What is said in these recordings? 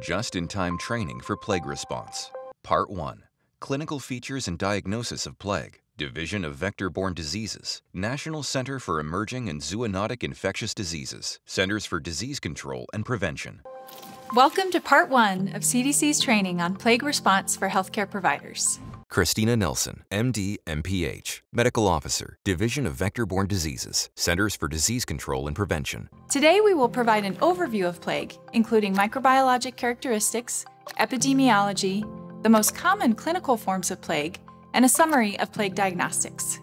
Just-in-time training for plague response. Part 1. Clinical features and diagnosis of plague. Division of Vector-Borne Diseases, National Center for Emerging and Zoonotic Infectious Diseases, Centers for Disease Control and Prevention. Welcome to Part 1 of CDC's training on plague response for healthcare providers. Christina Nelson, MD, MPH, Medical Officer, Division of Vector-Borne Diseases, Centers for Disease Control and Prevention. Today we will provide an overview of plague, including microbiologic characteristics, epidemiology, the most common clinical forms of plague, and a summary of plague diagnostics.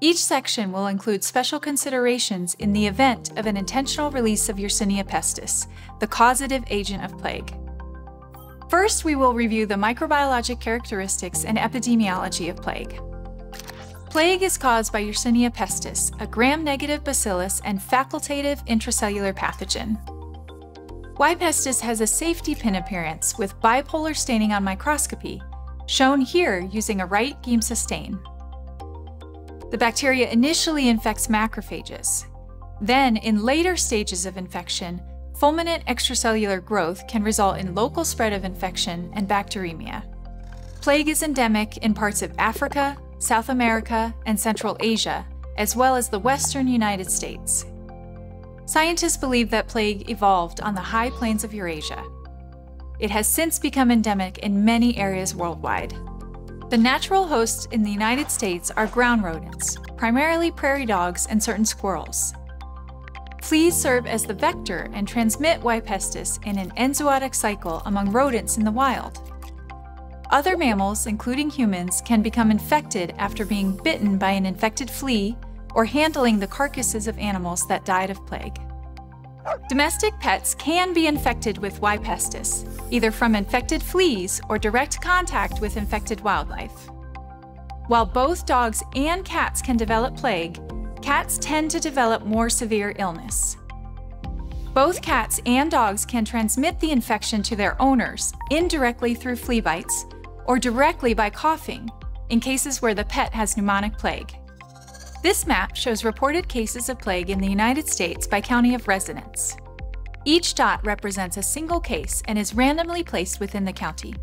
Each section will include special considerations in the event of an intentional release of Yersinia pestis, the causative agent of plague. First, we will review the microbiologic characteristics and epidemiology of plague. Plague is caused by Yersinia pestis, a gram-negative bacillus and facultative intracellular pestis. Y. pestis has a safety pin appearance with bipolar staining on microscopy, shown here using a Wright-Giemsa stain. The bacteria initially infects macrophages. Then, in later stages of infection, fulminant extracellular growth can result in local spread of infection and bacteremia. Plague is endemic in parts of Africa, South America, and Central Asia, as well as the western United States. Scientists believe that plague evolved on the high plains of Eurasia. It has since become endemic in many areas worldwide. The natural hosts in the United States are ground rodents, primarily prairie dogs and certain squirrels. Fleas serve as the vector and transmit Y. pestis in an enzootic cycle among rodents in the wild. Other mammals, including humans, can become infected after being bitten by an infected flea or handling the carcasses of animals that died of plague. Domestic pets can be infected with Y. pestis, either from infected fleas or direct contact with infected wildlife. While both dogs and cats can develop plague, cats tend to develop more severe illness. Both cats and dogs can transmit the infection to their owners indirectly through flea bites or directly by coughing in cases where the pet has pneumonic plague. This map shows reported cases of plague in the United States by county of residence. Each dot represents a single case and is randomly placed within the county.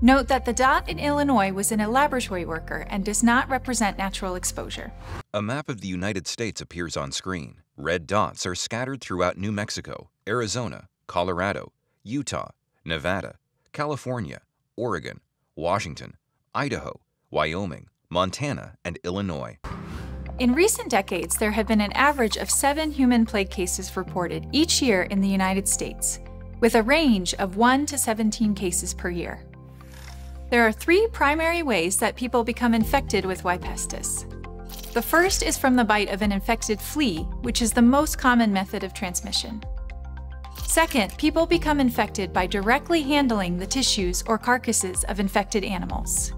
Note that the dot in Illinois was in a laboratory worker and does not represent natural exposure. A map of the United States appears on screen. Red dots are scattered throughout New Mexico, Arizona, Colorado, Utah, Nevada, California, Oregon, Washington, Idaho, Wyoming, Montana, and Illinois. In recent decades, there have been an average of 7 human plague cases reported each year in the United States, with a range of 1 to 17 cases per year. There are 3 primary ways that people become infected with Y. pestis. The first is from the bite of an infected flea, which is the most common method of transmission. Second, people become infected by directly handling the tissues or carcasses of infected animals.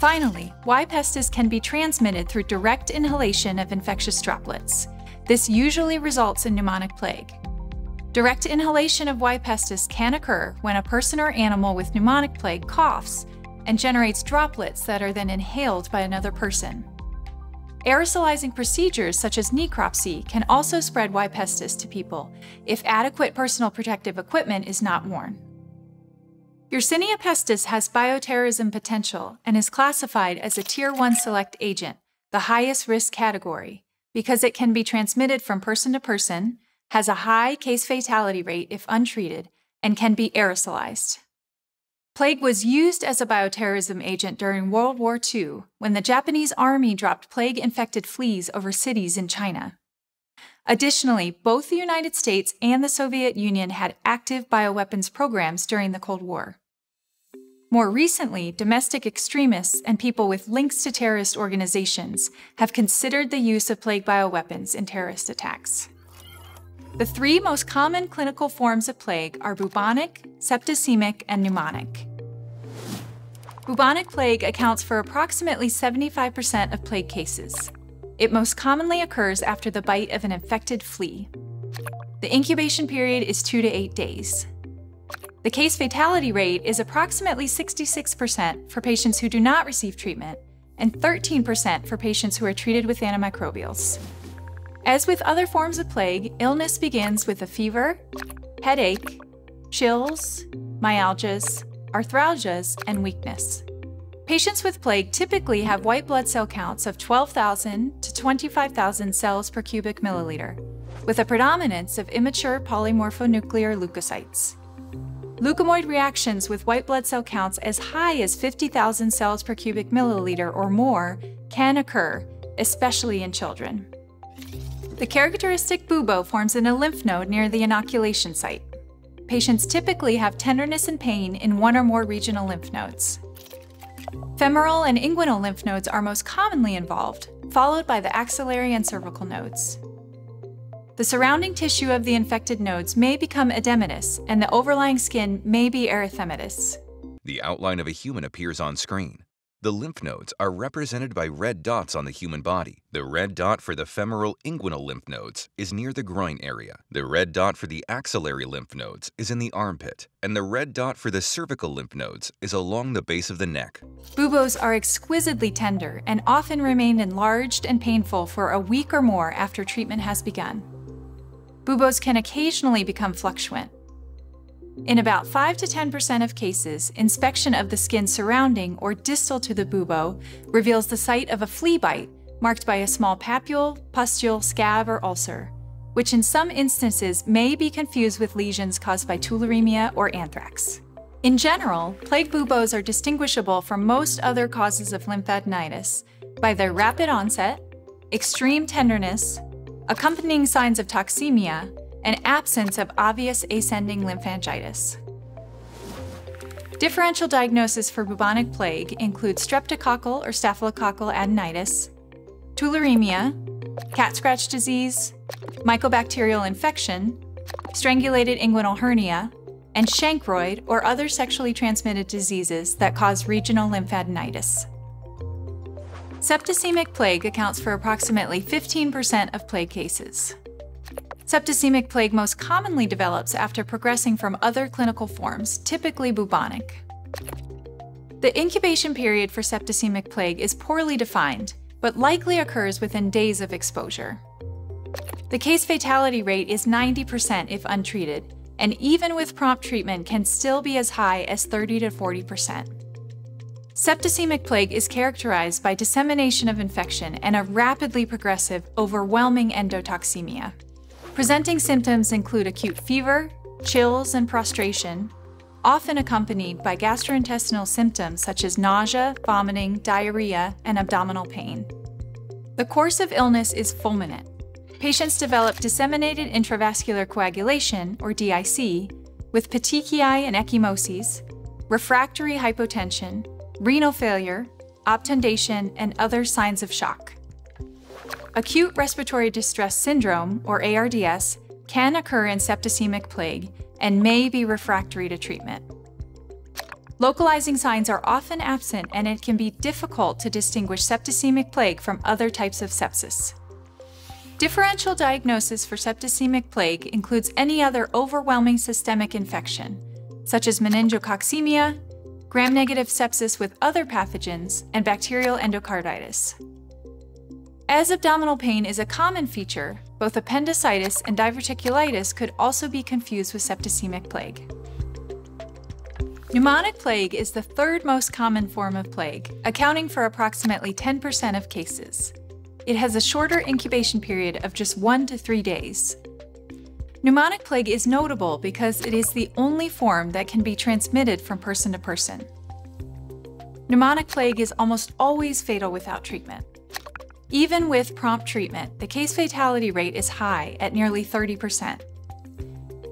Finally, Y. pestis can be transmitted through direct inhalation of infectious droplets. This usually results in pneumonic plague. Direct inhalation of Y. pestis can occur when a person or animal with pneumonic plague coughs and generates droplets that are then inhaled by another person. Aerosolizing procedures such as necropsy can also spread Y. pestis to people if adequate personal protective equipment is not worn. Yersinia pestis has bioterrorism potential and is classified as a Tier 1 select agent, the highest risk category, because it can be transmitted from person to person, has a high case fatality rate if untreated, and can be aerosolized. Plague was used as a bioterrorism agent during World War II when the Japanese army dropped plague-infected fleas over cities in China. Additionally, both the United States and the Soviet Union had active bioweapons programs during the Cold War. More recently, domestic extremists and people with links to terrorist organizations have considered the use of plague bioweapons in terrorist attacks. The 3 most common clinical forms of plague are bubonic, septicemic, and pneumonic. Bubonic plague accounts for approximately 75% of plague cases. It most commonly occurs after the bite of an infected flea. The incubation period is 2 to 8 days. The case fatality rate is approximately 66% for patients who do not receive treatment and 13% for patients who are treated with antimicrobials. As with other forms of plague, illness begins with a fever, headache, chills, myalgias, arthralgias, and weakness. Patients with plague typically have white blood cell counts of 12,000 to 25,000 cells per cubic milliliter, with a predominance of immature polymorphonuclear leukocytes. Leukemoid reactions with white blood cell counts as high as 50,000 cells per cubic milliliter or more can occur, especially in children. The characteristic bubo forms in a lymph node near the inoculation site. Patients typically have tenderness and pain in one or more regional lymph nodes. Femoral and inguinal lymph nodes are most commonly involved, followed by the axillary and cervical nodes. The surrounding tissue of the infected nodes may become edematous, and the overlying skin may be erythematous. The outline of a human appears on screen. The lymph nodes are represented by red dots on the human body. The red dot for the femoral inguinal lymph nodes is near the groin area. The red dot for the axillary lymph nodes is in the armpit. And the red dot for the cervical lymph nodes is along the base of the neck. Buboes are exquisitely tender and often remain enlarged and painful for a week or more after treatment has begun. Buboes can occasionally become fluctuant. In about 5 to 10% of cases, inspection of the skin surrounding or distal to the bubo reveals the site of a flea bite marked by a small papule, pustule, scab, or ulcer, which in some instances may be confused with lesions caused by tularemia or anthrax. In general, plague buboes are distinguishable from most other causes of lymphadenitis by their rapid onset, extreme tenderness, accompanying signs of toxemia, and absence of obvious ascending lymphangitis. Differential diagnosis for bubonic plague includes streptococcal or staphylococcal adenitis, tularemia, cat scratch disease, mycobacterial infection, strangulated inguinal hernia, and chancroid or other sexually transmitted diseases that cause regional lymphadenitis. Septicemic plague accounts for approximately 15% of plague cases. Septicemic plague most commonly develops after progressing from other clinical forms, typically bubonic. The incubation period for septicemic plague is poorly defined, but likely occurs within days of exposure. The case fatality rate is 90% if untreated, and even with prompt treatment can still be as high as 30 to 40%. Septicemic plague is characterized by dissemination of infection and a rapidly progressive, overwhelming endotoxemia. Presenting symptoms include acute fever, chills, and prostration, often accompanied by gastrointestinal symptoms such as nausea, vomiting, diarrhea, and abdominal pain. The course of illness is fulminant. Patients develop disseminated intravascular coagulation, or DIC, with petechiae and ecchymoses, refractory hypotension, renal failure, obtundation, and other signs of shock. Acute respiratory distress syndrome, or ARDS, can occur in septicemic plague and may be refractory to treatment. Localizing signs are often absent, and it can be difficult to distinguish septicemic plague from other types of sepsis. Differential diagnosis for septicemic plague includes any other overwhelming systemic infection, such as meningococcemia, gram-negative sepsis with other pathogens, and bacterial endocarditis. As abdominal pain is a common feature, both appendicitis and diverticulitis could also be confused with septicemic plague. Pneumonic plague is the third most common form of plague, accounting for approximately 10% of cases. It has a shorter incubation period of just 1 to 3 days. Pneumonic plague is notable because it is the only form that can be transmitted from person to person. Pneumonic plague is almost always fatal without treatment. Even with prompt treatment, the case fatality rate is high at nearly 30%.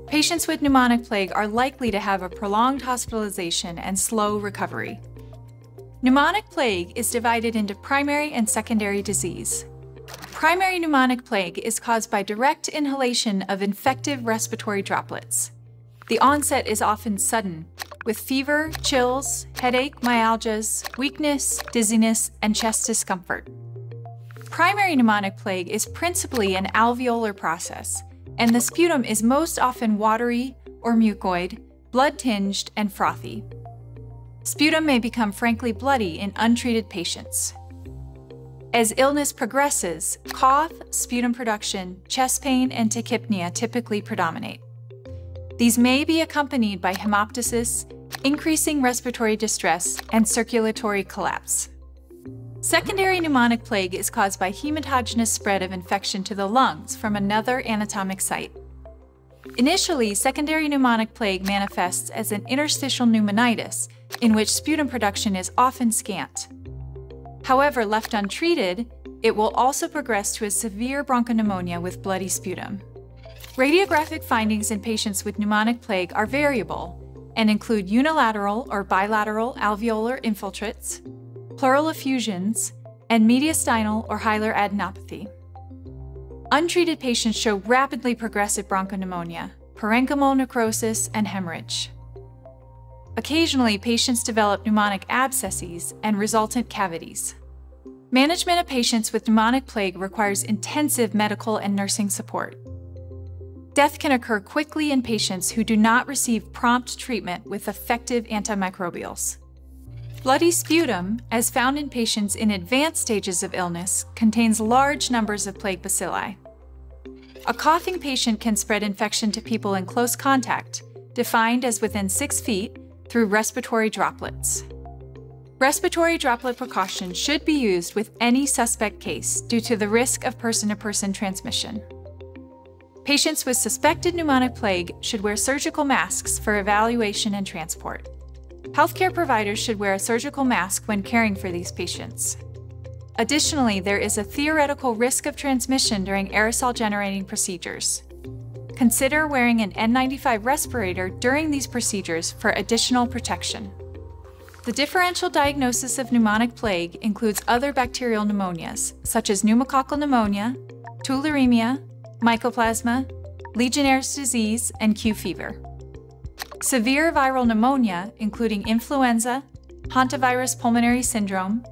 Patients with pneumonic plague are likely to have a prolonged hospitalization and slow recovery. Pneumonic plague is divided into primary and secondary disease. Primary pneumonic plague is caused by direct inhalation of infective respiratory droplets. The onset is often sudden, with fever, chills, headache, myalgias, weakness, dizziness, and chest discomfort. Primary pneumonic plague is principally an alveolar process, and the sputum is most often watery or mucoid, blood-tinged, and frothy. Sputum may become frankly bloody in untreated patients. As illness progresses, cough, sputum production, chest pain, and tachypnea typically predominate. These may be accompanied by hemoptysis, increasing respiratory distress, and circulatory collapse. Secondary pneumonic plague is caused by hematogenous spread of infection to the lungs from another anatomic site. Initially, secondary pneumonic plague manifests as an interstitial pneumonitis, in which sputum production is often scant. However, left untreated, it will also progress to a severe bronchopneumonia with bloody sputum. Radiographic findings in patients with pneumonic plague are variable and include unilateral or bilateral alveolar infiltrates, pleural effusions, and mediastinal or hilar adenopathy. Untreated patients show rapidly progressive bronchopneumonia, parenchymal necrosis, and hemorrhage. Occasionally, patients develop pneumonic abscesses and resultant cavities. Management of patients with pneumonic plague requires intensive medical and nursing support. Death can occur quickly in patients who do not receive prompt treatment with effective antimicrobials. Bloody sputum, as found in patients in advanced stages of illness, contains large numbers of plague bacilli. A coughing patient can spread infection to people in close contact, defined as within 6 feet, through respiratory droplets. Respiratory droplet precaution should be used with any suspect case due to the risk of person-to-person transmission. Patients with suspected pneumonic plague should wear surgical masks for evaluation and transport. Healthcare providers should wear a surgical mask when caring for these patients. Additionally, there is a theoretical risk of transmission during aerosol-generating procedures. Consider wearing an N95 respirator during these procedures for additional protection. The differential diagnosis of pneumonic plague includes other bacterial pneumonias, such as pneumococcal pneumonia, tularemia, mycoplasma, Legionnaire's disease, and Q fever. Severe viral pneumonia, including influenza, hantavirus pulmonary syndrome,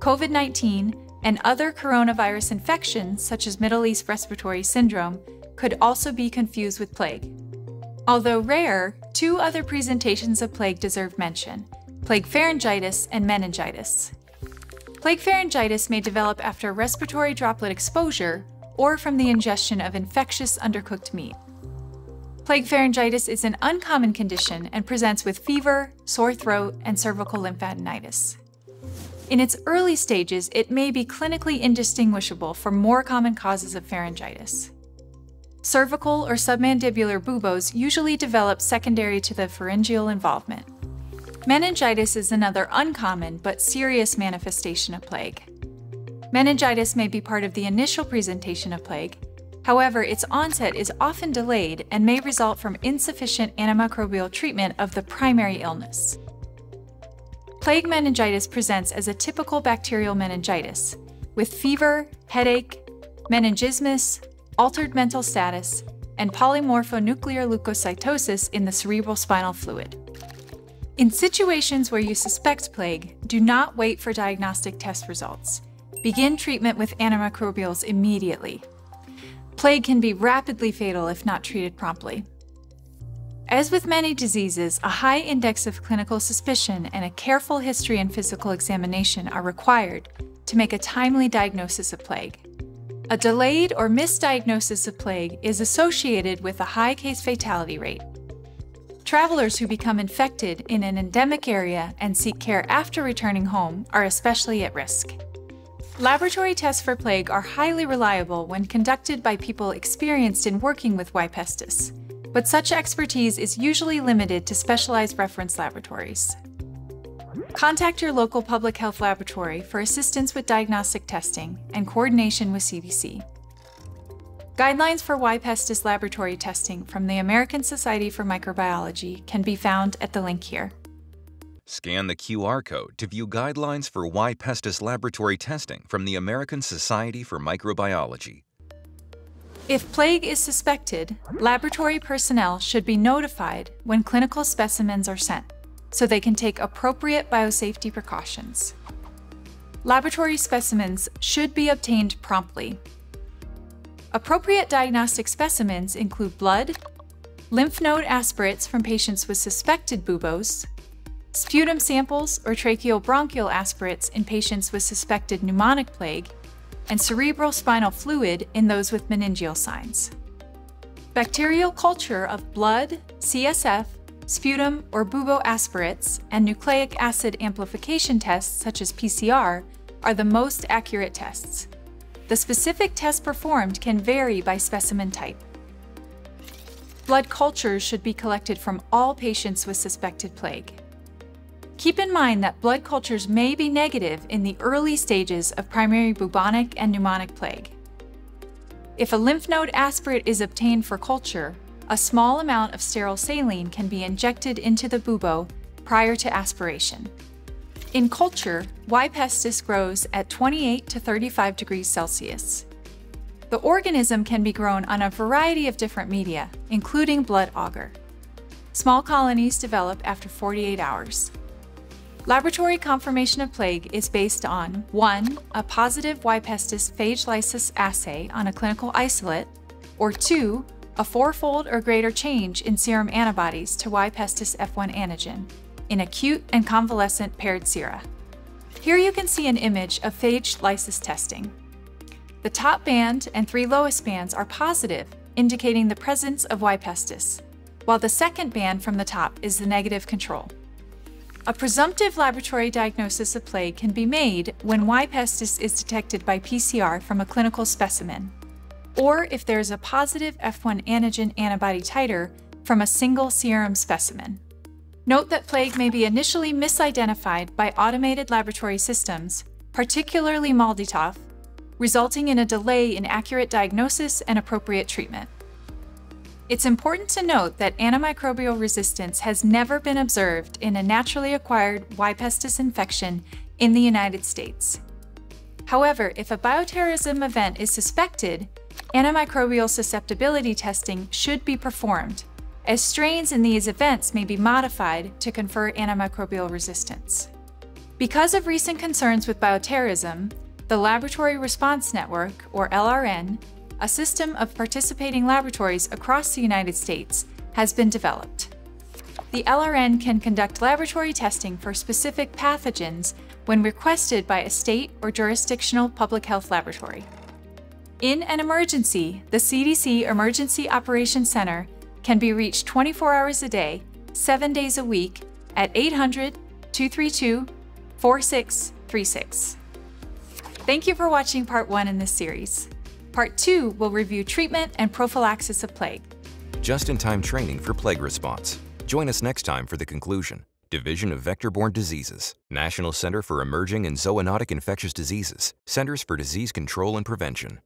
COVID-19, and other coronavirus infections, such as Middle East respiratory syndrome, could also be confused with plague. Although rare, two other presentations of plague deserve mention: plague pharyngitis and meningitis. Plague pharyngitis may develop after respiratory droplet exposure or from the ingestion of infectious undercooked meat. Plague pharyngitis is an uncommon condition and presents with fever, sore throat, and cervical lymphadenitis. In its early stages, it may be clinically indistinguishable from more common causes of pharyngitis. Cervical or submandibular buboes usually develop secondary to the pharyngeal involvement. Meningitis is another uncommon but serious manifestation of plague. Meningitis may be part of the initial presentation of plague. However, its onset is often delayed and may result from insufficient antimicrobial treatment of the primary illness. Plague meningitis presents as a typical bacterial meningitis, with fever, headache, meningismus, altered mental status, and polymorphonuclear leukocytosis in the cerebrospinal fluid. In situations where you suspect plague, do not wait for diagnostic test results. Begin treatment with antimicrobials immediately. Plague can be rapidly fatal if not treated promptly. As with many diseases, a high index of clinical suspicion and a careful history and physical examination are required to make a timely diagnosis of plague. A delayed or misdiagnosis of plague is associated with a high case fatality rate. Travelers who become infected in an endemic area and seek care after returning home are especially at risk. Laboratory tests for plague are highly reliable when conducted by people experienced in working with Y. pestis, but such expertise is usually limited to specialized reference laboratories. Contact your local public health laboratory for assistance with diagnostic testing and coordination with CDC. Guidelines for Y. pestis laboratory testing from the American Society for Microbiology can be found at the link here. Scan the QR code to view guidelines for Y. pestis laboratory testing from the American Society for Microbiology. If plague is suspected, laboratory personnel should be notified when clinical specimens are sent, so they can take appropriate biosafety precautions. Laboratory specimens should be obtained promptly. Appropriate diagnostic specimens include blood, lymph node aspirates from patients with suspected buboes, sputum samples or tracheobronchial aspirates in patients with suspected pneumonic plague, and cerebrospinal fluid in those with meningeal signs. Bacterial culture of blood, CSF, sputum or buboaspirates, and nucleic acid amplification tests such as PCR are the most accurate tests. The specific test performed can vary by specimen type. Blood cultures should be collected from all patients with suspected plague. Keep in mind that blood cultures may be negative in the early stages of primary bubonic and pneumonic plague. If a lymph node aspirate is obtained for culture, a small amount of sterile saline can be injected into the bubo prior to aspiration. In culture, Y. pestis grows at 28 to 35 degrees Celsius. The organism can be grown on a variety of different media, including blood agar. Small colonies develop after 48 hours. Laboratory confirmation of plague is based on 1. A positive Y. pestis phage lysis assay on a clinical isolate, or 2. A 4-fold or greater change in serum antibodies to Y. pestis F1 antigen in acute and convalescent paired sera. Here you can see an image of phage lysis testing. The top band and 3 lowest bands are positive, indicating the presence of Y. pestis, while the second band from the top is the negative control. A presumptive laboratory diagnosis of plague can be made when Y. pestis is detected by PCR from a clinical specimen, or if there is a positive F1 antigen antibody titer from a single serum specimen. Note that plague may be initially misidentified by automated laboratory systems, particularly MALDI-TOF, resulting in a delay in accurate diagnosis and appropriate treatment. It's important to note that antimicrobial resistance has never been observed in a naturally acquired Y. pestis infection in the United States. However, if a bioterrorism event is suspected, antimicrobial susceptibility testing should be performed, as strains in these events may be modified to confer antimicrobial resistance. Because of recent concerns with bioterrorism, the Laboratory Response Network, or LRN, a system of participating laboratories across the United States, has been developed. The LRN can conduct laboratory testing for specific pathogens when requested by a state or jurisdictional public health laboratory. In an emergency, the CDC Emergency Operations Center can be reached 24 hours a day, 7 days a week at 800-232-4636. Thank you for watching Part 1 in this series. Part 2 will review treatment and prophylaxis of plague. Just-in-time training for plague response. Join us next time for the conclusion. Division of Vector-Borne Diseases, National Center for Emerging and Zoonotic Infectious Diseases, Centers for Disease Control and Prevention.